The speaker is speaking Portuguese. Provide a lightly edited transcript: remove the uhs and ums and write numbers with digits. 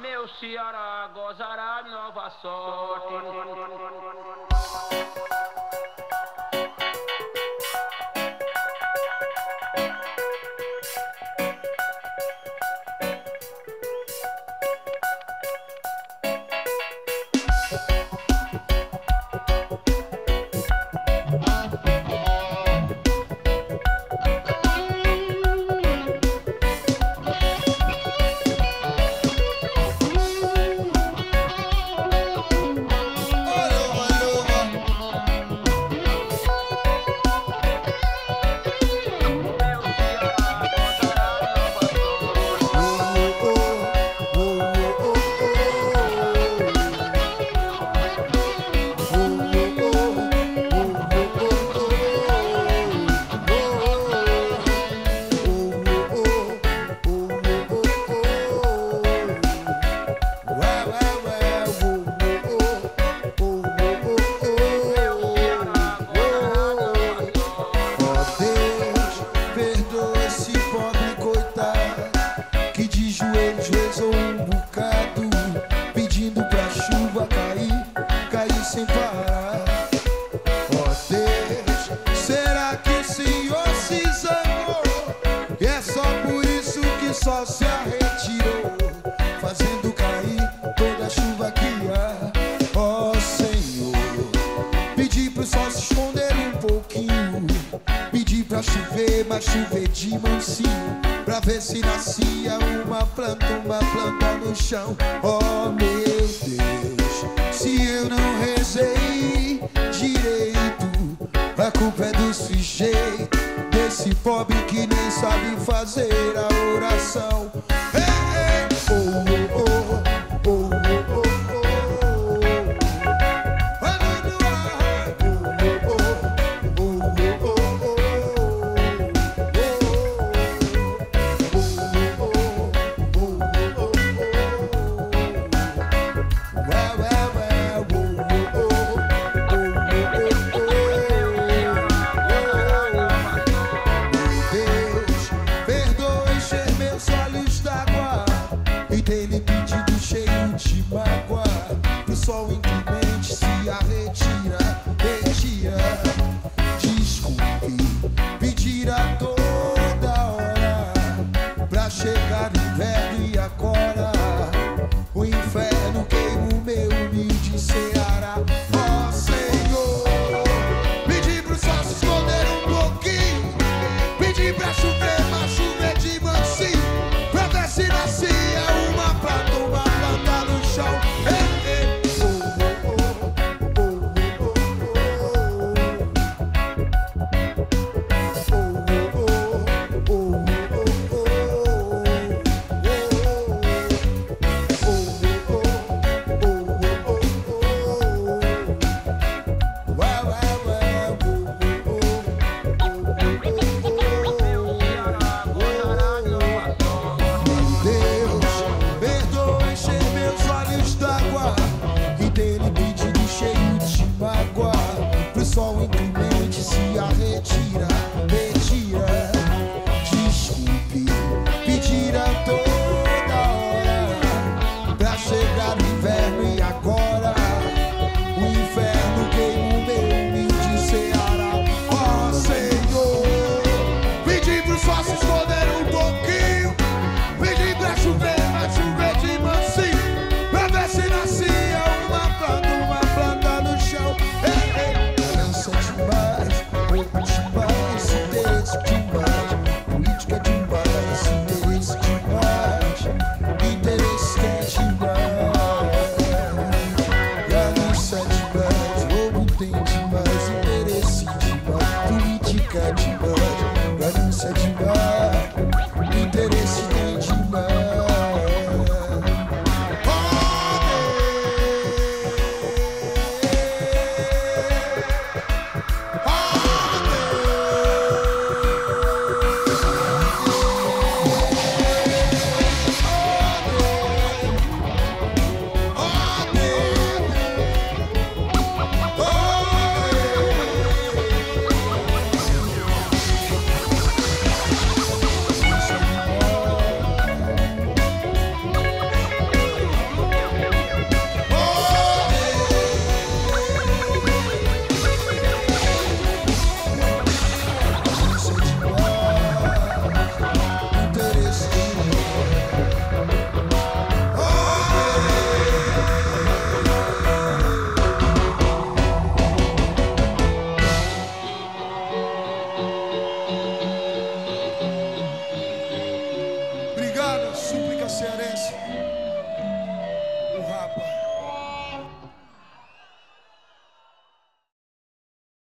Meu Ceará gozará de nova sorte. Só se retirou, fazendo cair toda a chuva que há. Ó Senhor, pedi pro sol se esconder um pouquinho, pedi pra chover, mas chover de mansinho, pra ver se nascia uma planta no chão. Ó meu Deus, se eu não rezei direito, a culpa é do sujeito, desse pobre que nem sabe fazer a oração. Hey, hey, oh, oh, oh, oh, oh. Meu Ceará Cearense.